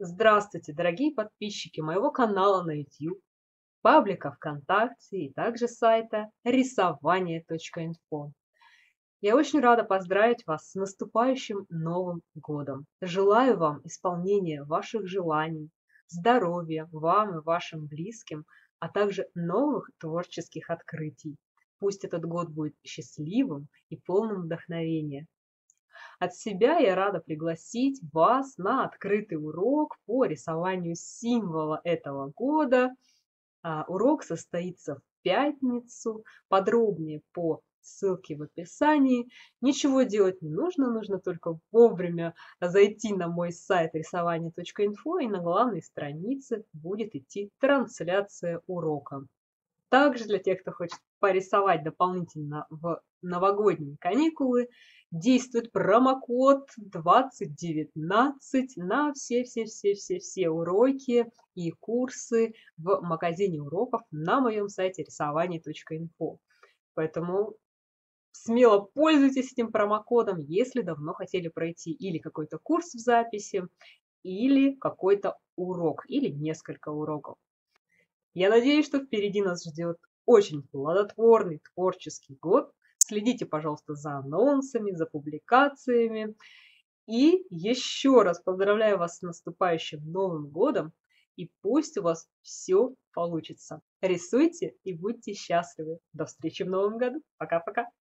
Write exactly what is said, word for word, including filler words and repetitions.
Здравствуйте, дорогие подписчики моего канала на YouTube, паблика ВКонтакте и также сайта рисование точка инфо. Я очень рада поздравить вас с наступающим Новым годом. Желаю вам исполнения ваших желаний, здоровья вам и вашим близким, а также новых творческих открытий. Пусть этот год будет счастливым и полным вдохновения. От себя я рада пригласить вас на открытый урок по рисованию символа этого года. Урок состоится в пятницу. Подробнее по ссылке в описании. Ничего делать не нужно, нужно только вовремя зайти на мой сайт рисование точка инфо, и на главной странице будет идти трансляция урока. Также для тех, кто хочет порисовать дополнительно в новогодние каникулы, действует промокод двадцать девятнадцать на все-все-все-все-все уроки и курсы в магазине уроков на моем сайте рисование точка инфо. Поэтому смело пользуйтесь этим промокодом, если давно хотели пройти или какой-то курс в записи, или какой-то урок, или несколько уроков. Я надеюсь, что впереди нас ждет очень плодотворный творческий год. Следите, пожалуйста, за анонсами, за публикациями. И еще раз поздравляю вас с наступающим Новым годом. И пусть у вас все получится. Рисуйте и будьте счастливы. До встречи в новом году. Пока-пока.